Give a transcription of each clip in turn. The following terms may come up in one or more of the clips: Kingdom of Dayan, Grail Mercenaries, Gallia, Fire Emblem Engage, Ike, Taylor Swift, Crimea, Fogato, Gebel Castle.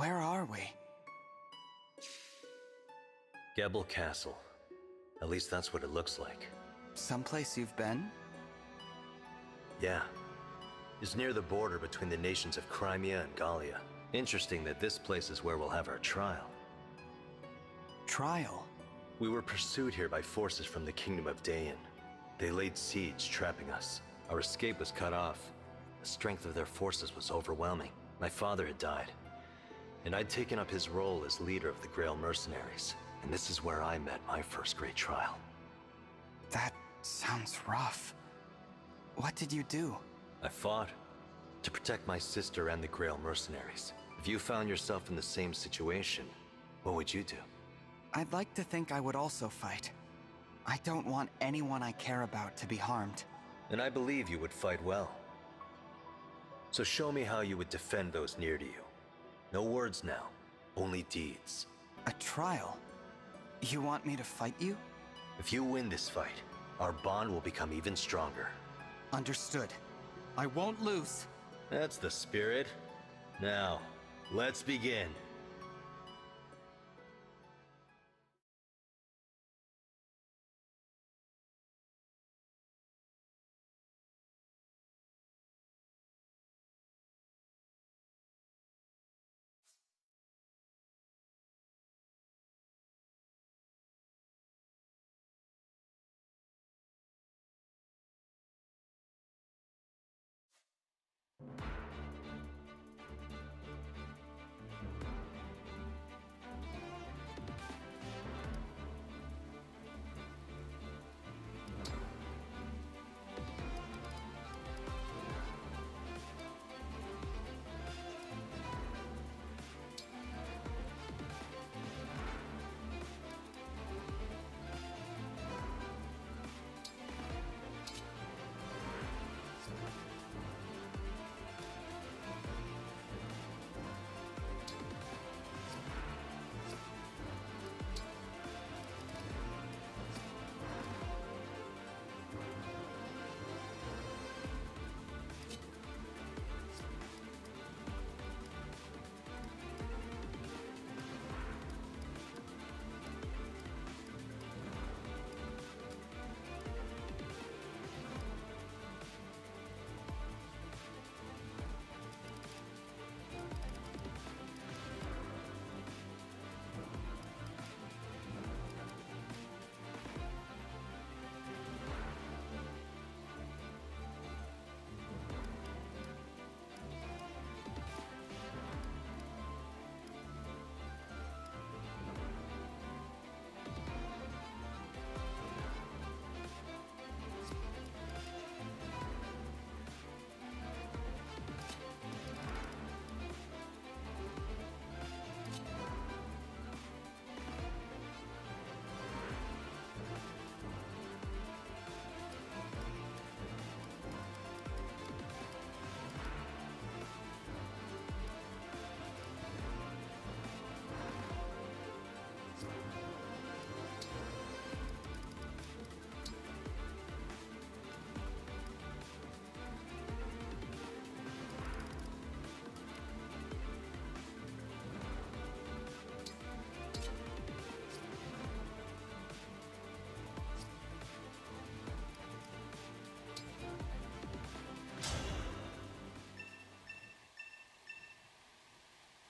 Where are we? Gebel Castle. At least that's what it looks like. Someplace you've been? Yeah. It's near the border between the nations of Crimea and Gallia. Interesting that this place is where we'll have our trial. Trial? We were pursued here by forces from the Kingdom of Dayan. They laid siege, trapping us. Our escape was cut off. The strength of their forces was overwhelming. My father had died, and I'd taken up his role as leader of the Grail Mercenaries. And this is where I met my first great trial. That sounds rough. What did you do? I fought to protect my sister and the Grail Mercenaries. If you found yourself in the same situation, what would you do? I'd like to think I would also fight. I don't want anyone I care about to be harmed. And I believe you would fight well. So show me how you would defend those near to you. No words now, only deeds. A trial? You want me to fight you? If you win this fight, our bond will become even stronger. Understood. I won't lose. That's the spirit. Now, let's begin.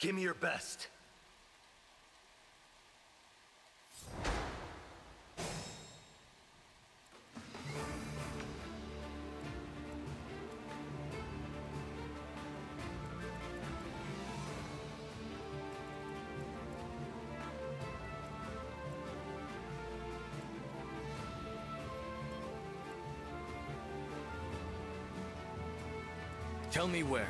Give me your best. Tell me where.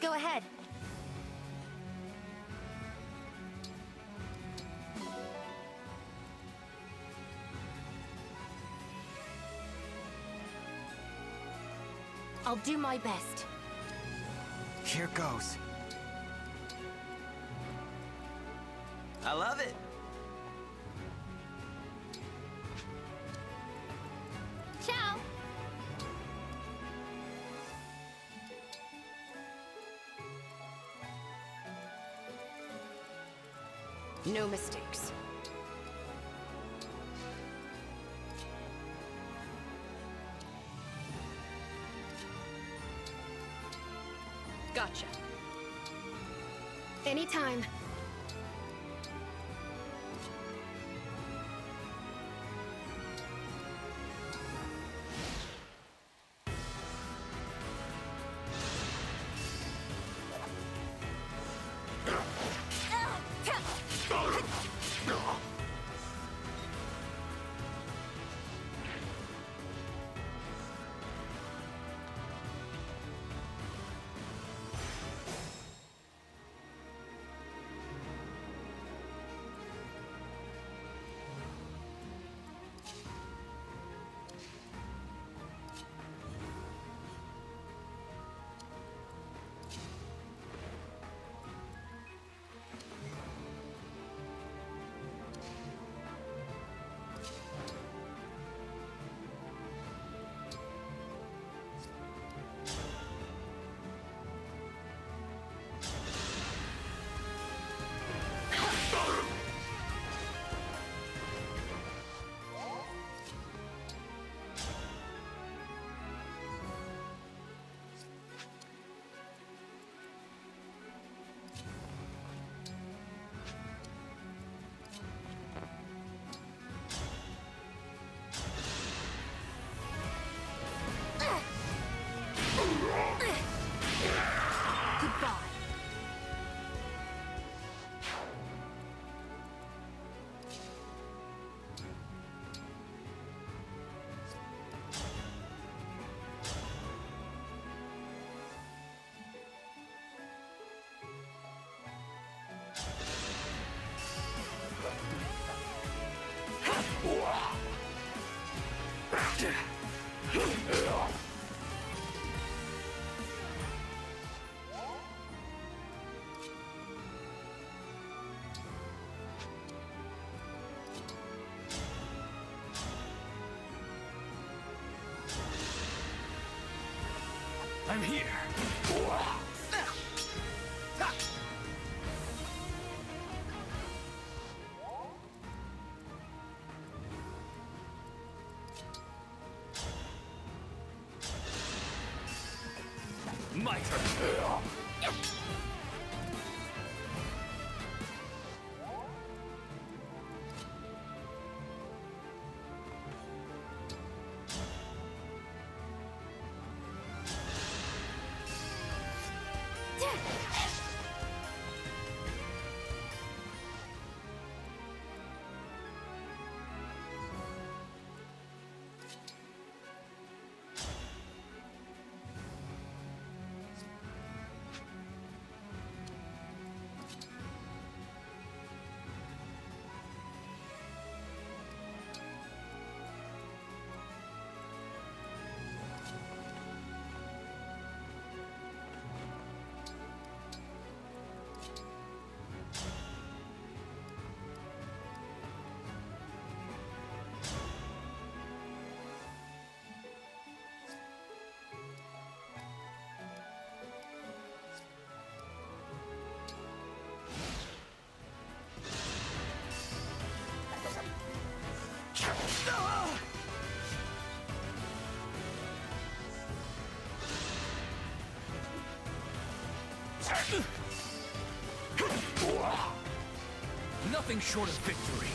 Go ahead. I'll do my best. Here goes. I love it. Ciao. No mistakes. Gotcha. Anytime. I'm here. My turn. Nothing short of victory.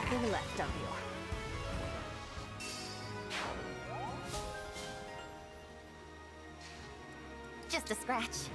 nothing left of you. Just a scratch.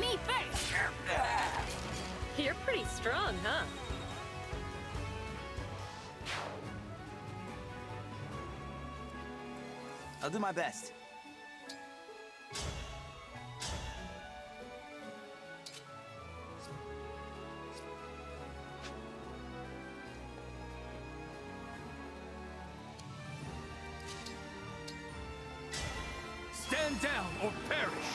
Me first! You're pretty strong, huh? I'll do my best. Stand down or perish!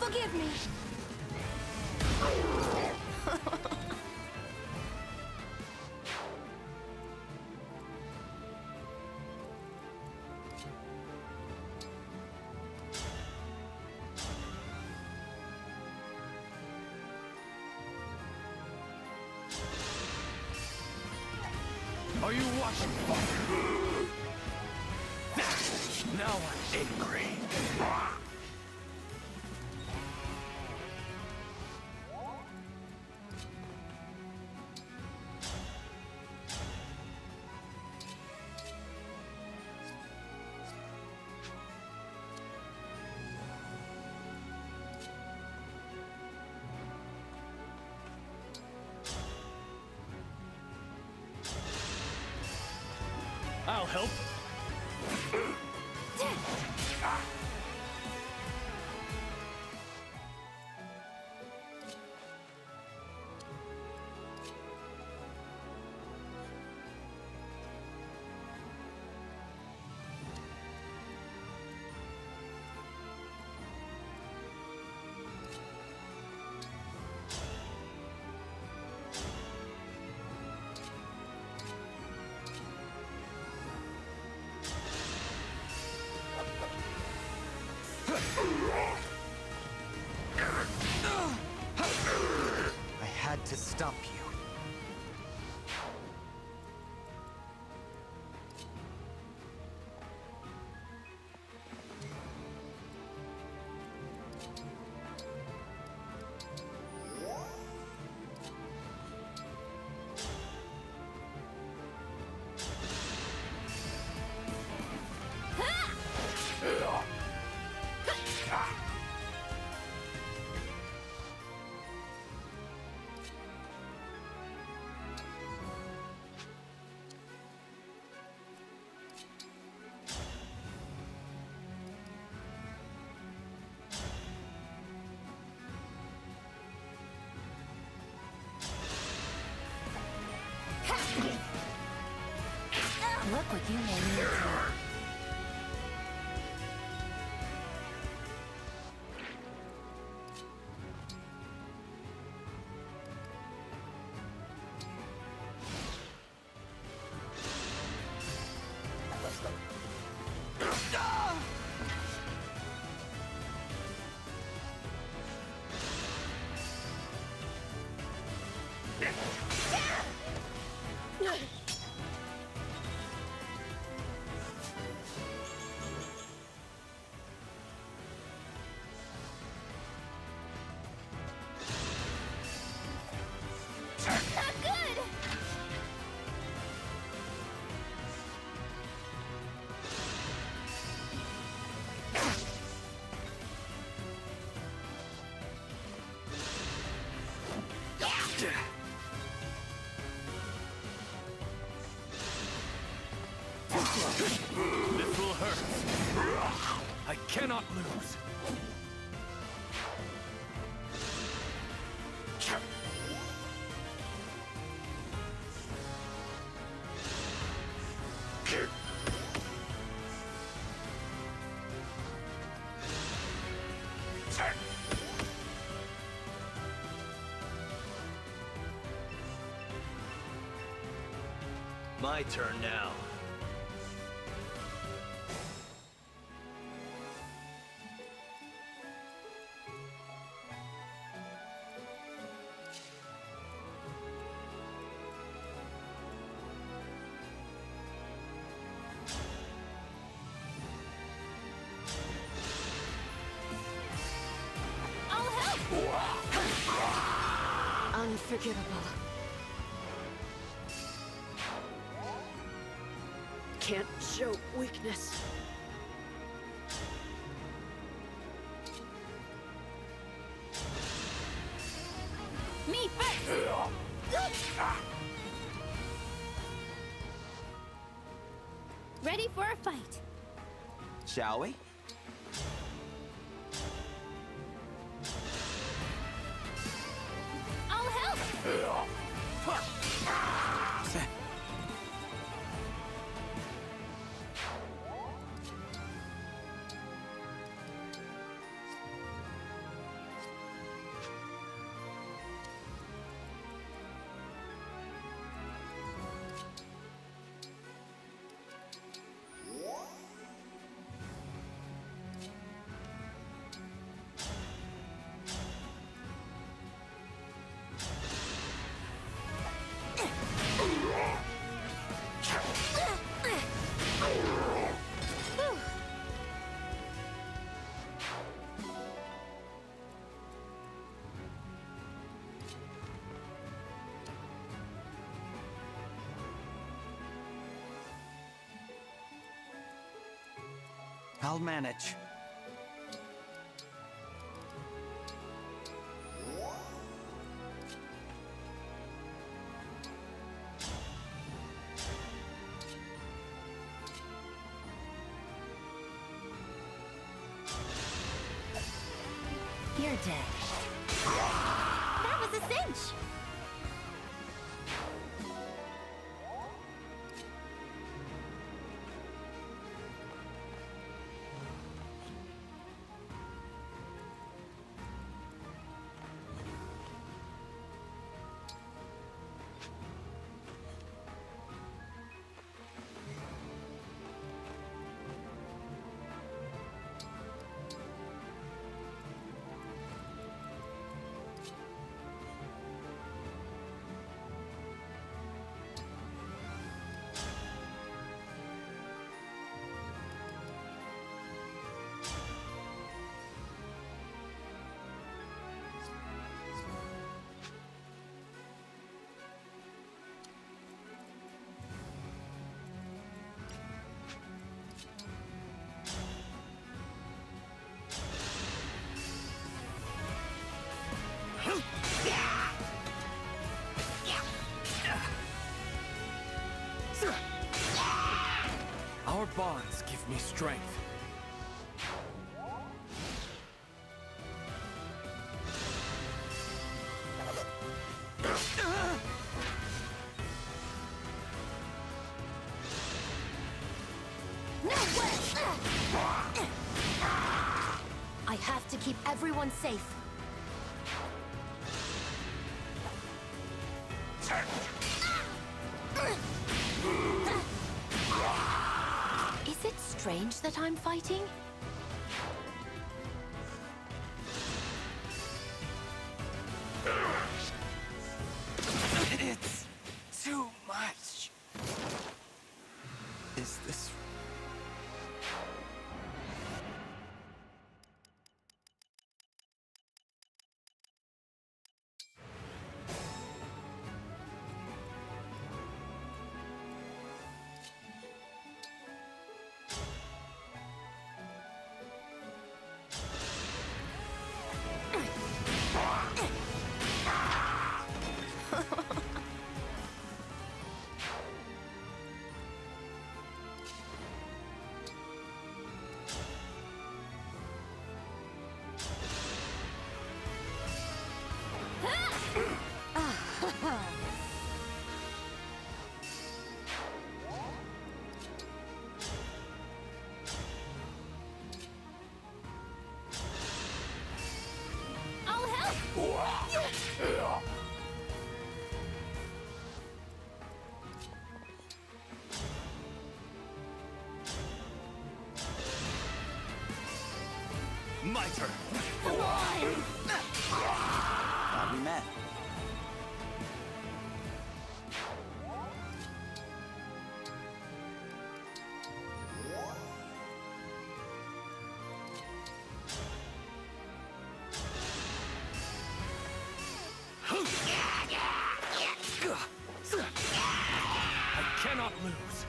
Forgive me! Are you watching? Now I'm angry. I'll help. I had to stop you. Look what you made me do. This will hurt. I cannot lose. My turn now. Unforgivable. Can't show weakness. Me first! Ready for a fight. Shall we? I'll manage. You're dead. That was a cinch! Our bonds give me strength. No way! I have to keep everyone safe. Strange that I'm fighting? It's too much. Is this... My turn. Come on! I'll be mad. I cannot lose.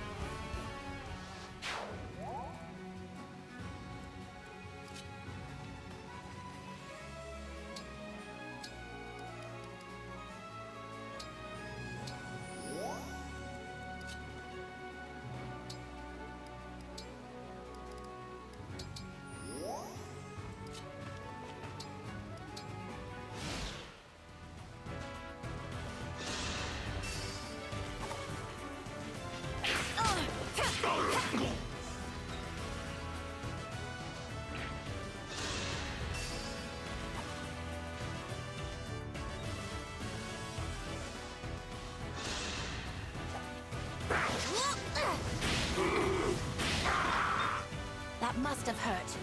That must have hurt.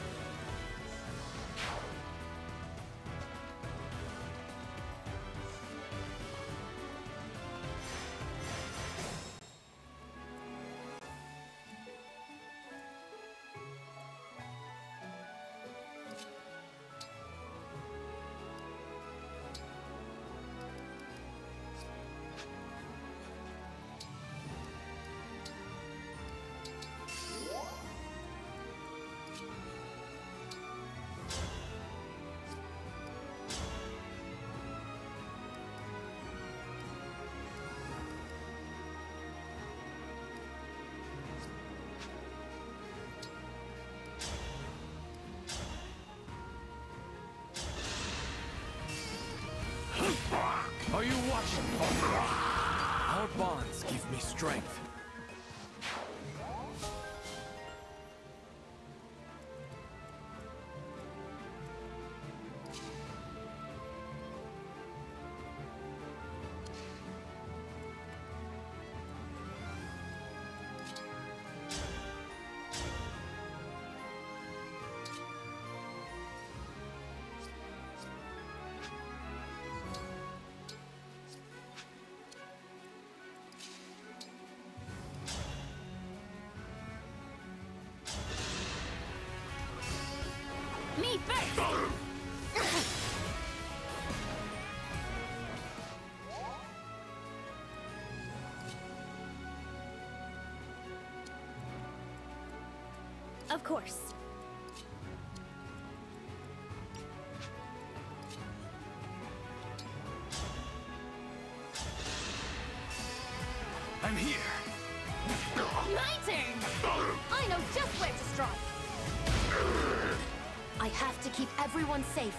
bonds give me strength. Of course. I'm here. My turn! I know just where to strike. I have to keep everyone safe.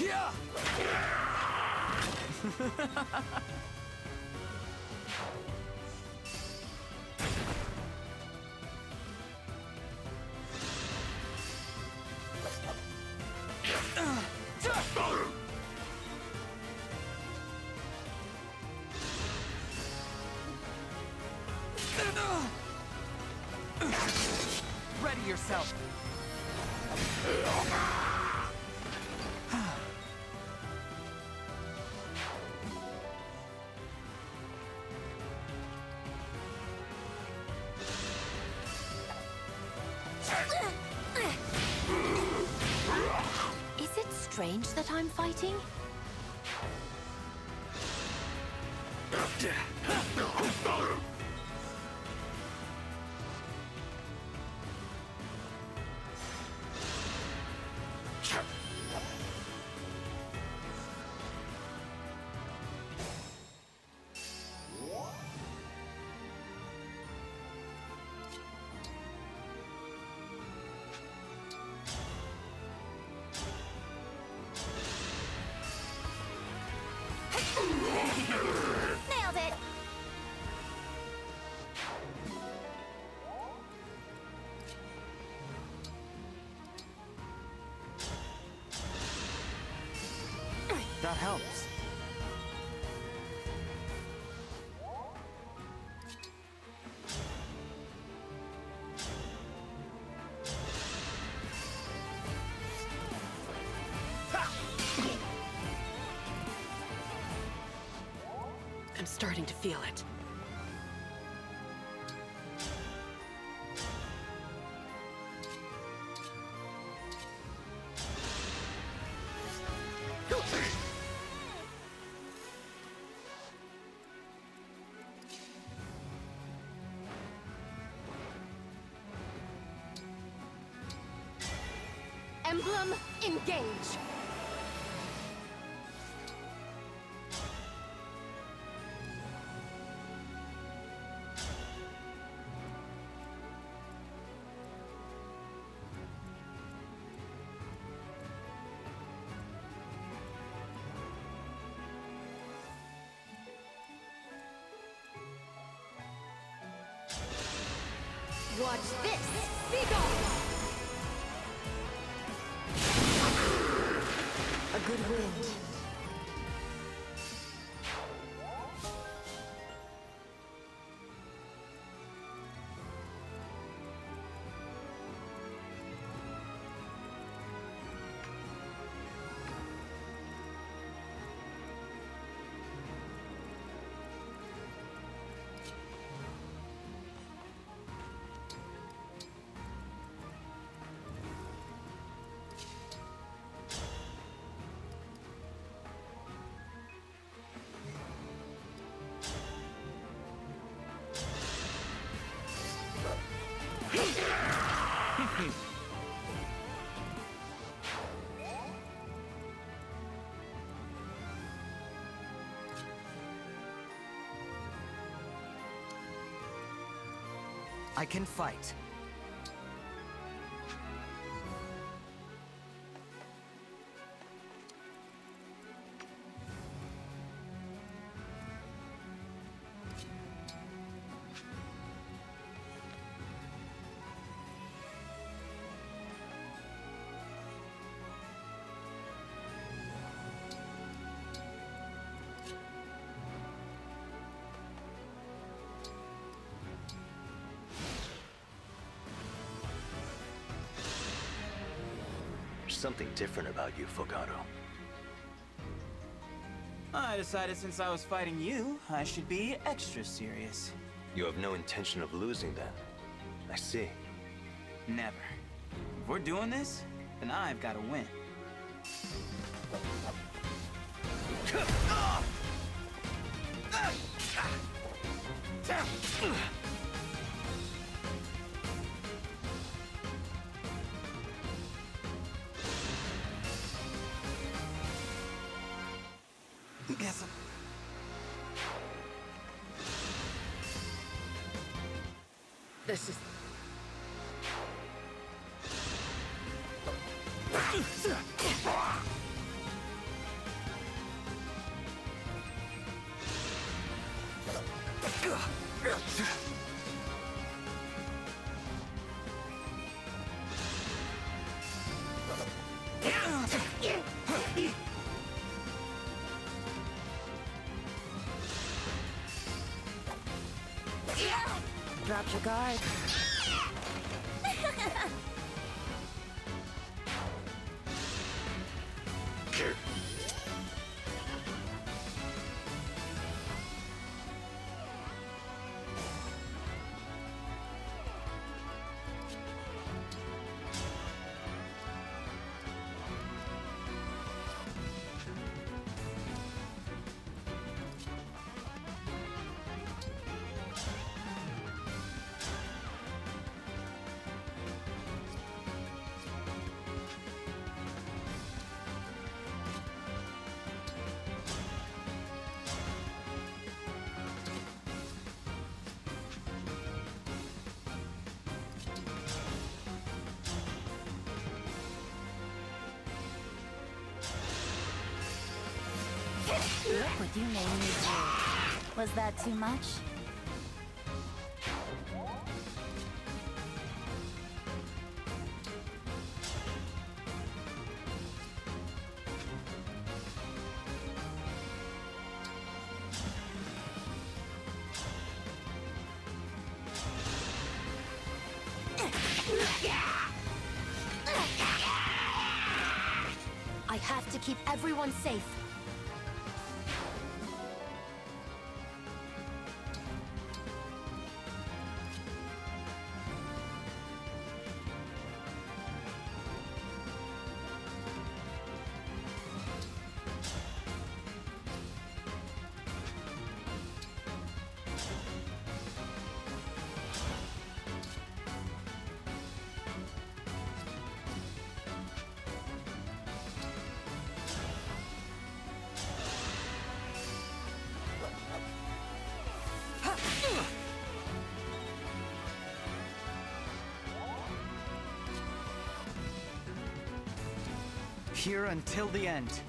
Yeah! Ready yourself. Strange that I'm fighting? That helps. I'm starting to feel it. Emblem, engage! Watch this! Be gone! A good wind. I can fight. Something different about you, Fogato. I decided since I was fighting you, I should be extra serious. You have no intention of losing then. I see. Never. If we're doing this, then I've got to win. This is... Drop your guard. Look what you made me do. Was that too much? I have to keep everyone safe. here until the end.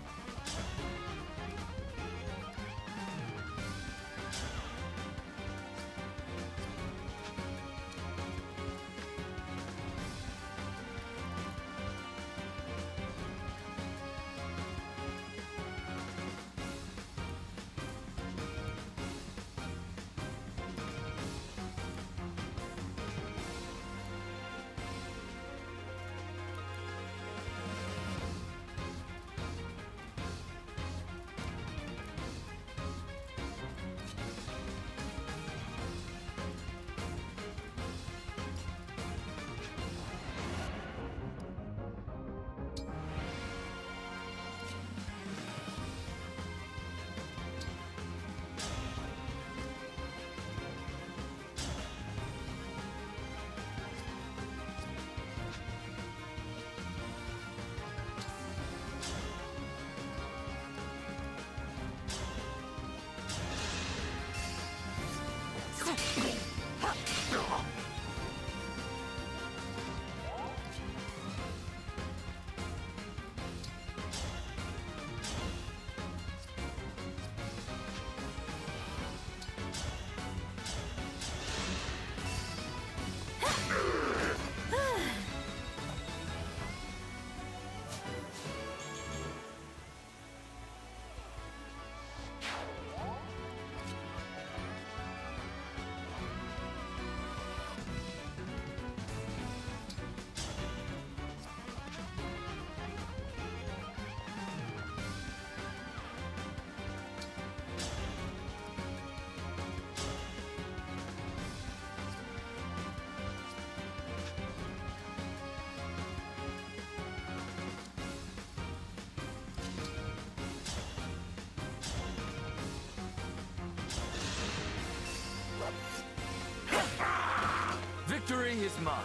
Victory is mine.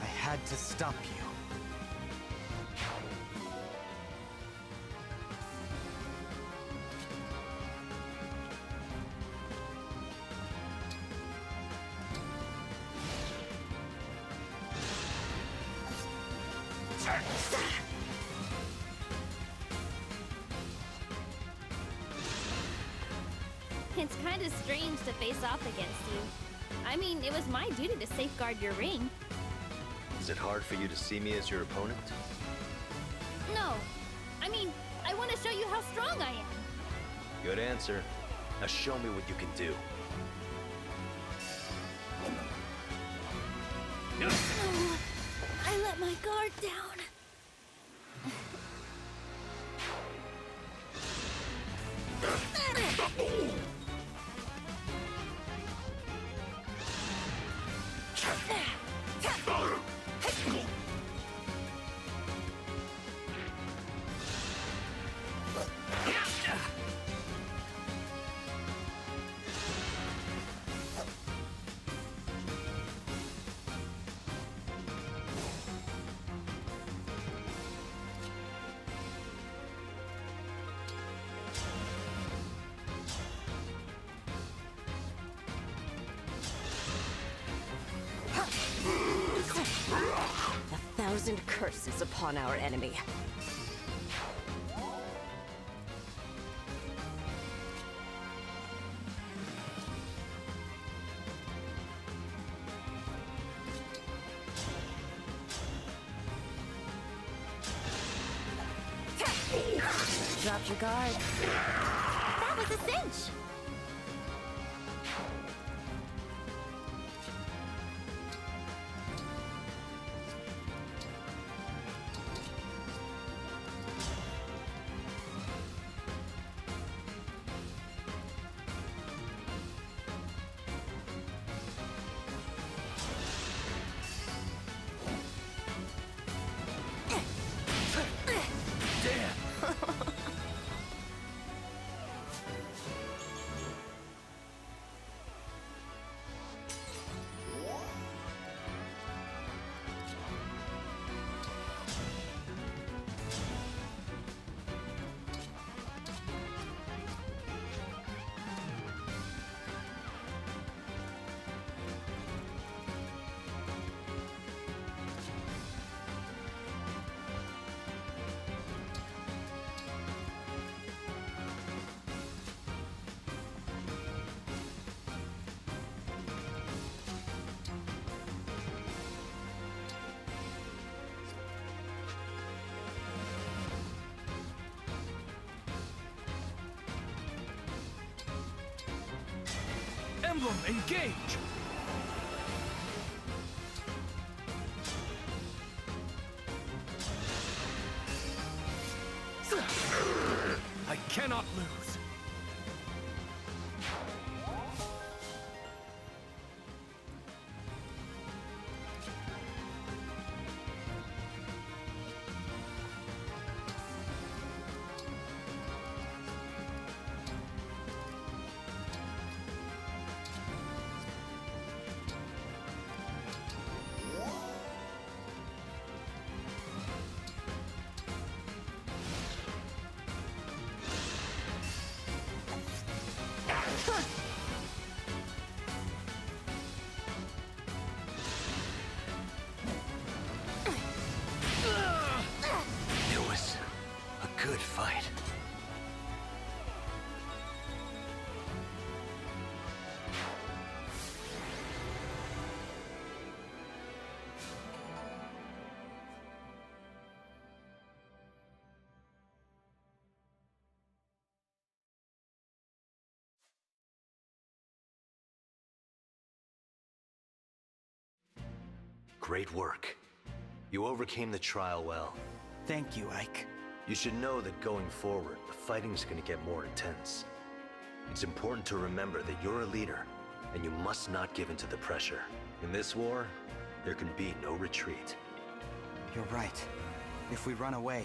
I had to stop you. It's kind of strange to face off against you. I mean, it was my duty to safeguard your ring. Is it hard for you to see me as your opponent? No. I mean, I want to show you how strong I am. Good answer. Now show me what you can do. Oh, I let my guard down. And curses upon our enemy. Drop your guard. That was a cinch! emblem, engage! I cannot lose. Great work. You overcame the trial well. Thank you, Ike. You should know that going forward, the fighting's gonna get more intense. It's important to remember that you're a leader, and you must not give in to the pressure. In this war, there can be no retreat. You're right. If we run away,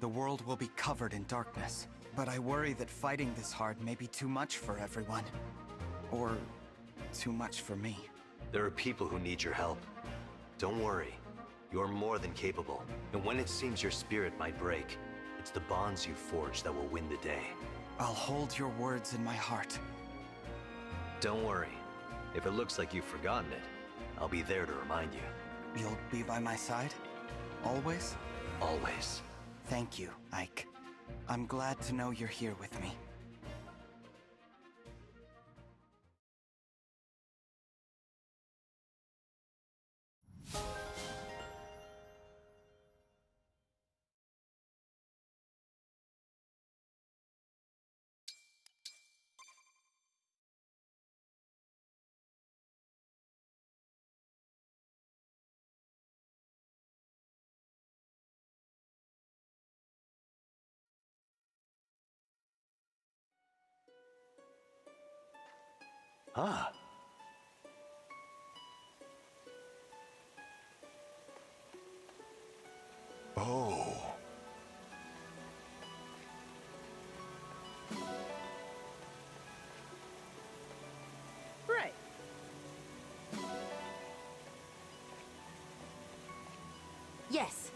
the world will be covered in darkness. But I worry that fighting this hard may be too much for everyone. Or too much for me. There are people who need your help. Don't worry, you're more than capable, and when it seems your spirit might break, it's the bonds you forge that will win the day. I'll hold your words in my heart. Don't worry, if it looks like you've forgotten it, I'll be there to remind you. You'll be by my side? Always? Always. Thank you, Ike. I'm glad to know you're here with me. Ah. Oh. Right. Yes.